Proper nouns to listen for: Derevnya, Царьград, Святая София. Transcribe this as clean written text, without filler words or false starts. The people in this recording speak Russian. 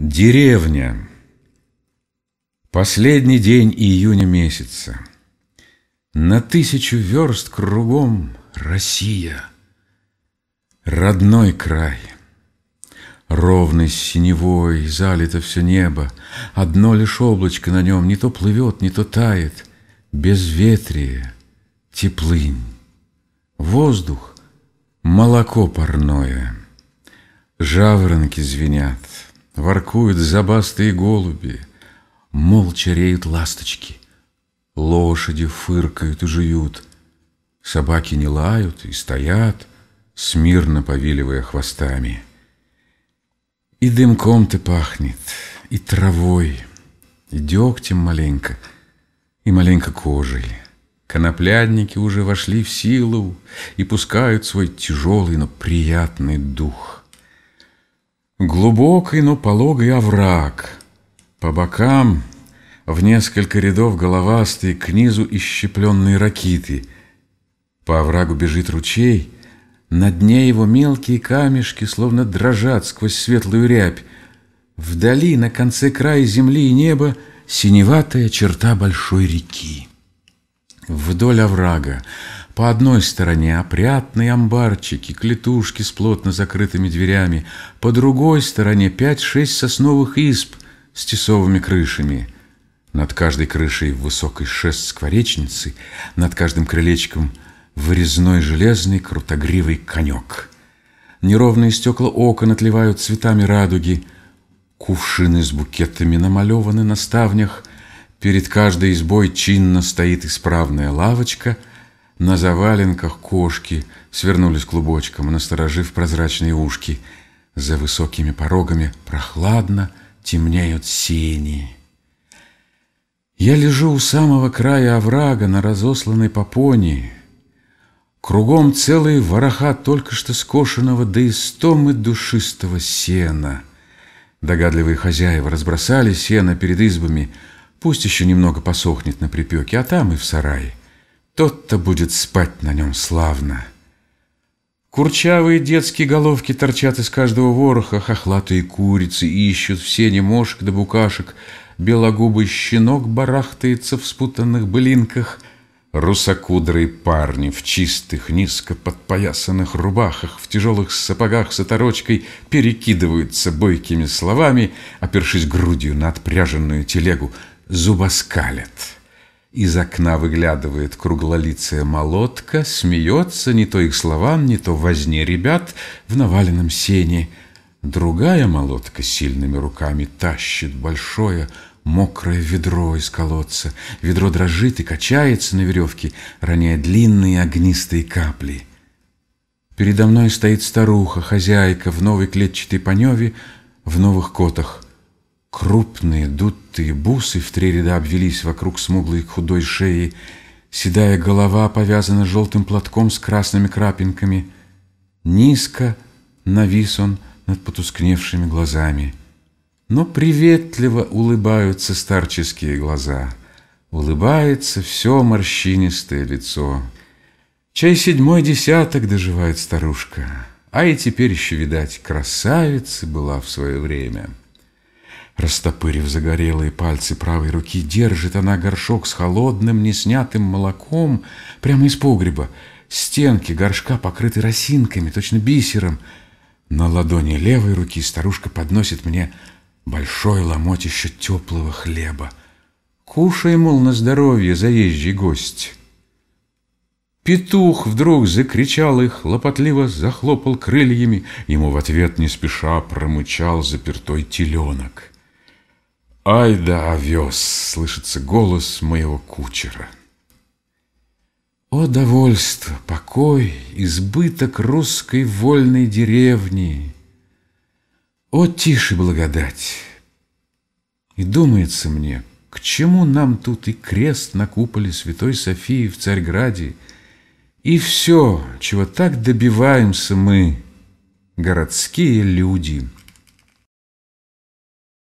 Деревня. Последний день июня месяца. На 1000 верст кругом Россия. Родной край. Ровный, синевой, залито все небо. Одно лишь облачко на нем не то плывет, не то тает. Безветрие, теплынь. Воздух, молоко парное. Жаворонки звенят. Воркуют зубастые голуби, молча реют ласточки. Лошади фыркают и жуют, собаки не лают и стоят, смирно повиливая хвостами. И дымком ты пахнет, и травой, и дегтем маленько, и маленько кожей. Коноплядники уже вошли в силу и пускают свой тяжелый, но приятный дух. Глубокий, но пологий овраг. По бокам в несколько рядов головастые, к низу исщепленные ракиты. По оврагу бежит ручей. На дне его мелкие камешки словно дрожат сквозь светлую рябь. Вдали, на конце края земли и неба, синеватая черта большой реки. Вдоль оврага по одной стороне опрятные амбарчики, клетушки с плотно закрытыми дверями, по другой стороне 5-6 сосновых изб с тесовыми крышами. Над каждой крышей высокий шест скворечницы, над каждым крылечком вырезной железный крутогривый конек. Неровные стекла окон отливают цветами радуги, кувшины с букетами намалеваны на ставнях, перед каждой избой чинно стоит исправная лавочка. На заваленках кошки свернулись клубочком, насторожив прозрачные ушки. За высокими порогами прохладно темнеют сени. Я лежу у самого края оврага на разосланной попоне. Кругом целые вороха только что скошенного до истомы душистого сена. Догадливые хозяева разбросали сено перед избами. Пусть еще немного посохнет на припеке, а там и в сарае. Тот-то будет спать на нем славно. Курчавые детские головки торчат из каждого вороха, хохлатые курицы ищут в сене мошек да букашек, белогубый щенок барахтается в спутанных былинках, русокудрые парни в чистых, низко подпоясанных рубахах, в тяжелых сапогах с оторочкой перекидываются бойкими словами, опершись грудью на отпряженную телегу, зубоскалят. Из окна выглядывает круглолицая молодка, смеется не то их словам, не то возне ребят в наваленном сене. Другая молодка сильными руками тащит большое мокрое ведро из колодца. Ведро дрожит и качается на веревке, роняя длинные огнистые капли. Передо мной стоит старуха, хозяйка в новой клетчатой паневе, в новых котах. Крупные дутые бусы в 3 ряда обвелись вокруг смуглой худой шеи. Седая голова повязана желтым платком с красными крапинками. Низко навис он над потускневшими глазами. Но приветливо улыбаются старческие глаза. Улыбается все морщинистое лицо. Чай 7-й десяток доживает старушка. А и теперь еще, видать, красавица была в свое время. Растопырив загорелые пальцы правой руки, держит она горшок с холодным, неснятым молоком прямо из погреба. Стенки горшка покрыты росинками, точно бисером. На ладони левой руки старушка подносит мне большой ломотище теплого хлеба. «Кушай, мол, на здоровье, заезжий гость». Петух вдруг закричал и хлопотливо захлопал крыльями. Ему в ответ не спеша промычал запертой теленок. «Ай да овес!» — слышится голос моего кучера. О, довольство, покой, избыток русской вольной деревни! О, тишь и благодать! И думается мне, к чему нам тут и крест на куполе Святой Софии в Царьграде, и все, чего так добиваемся мы, городские люди».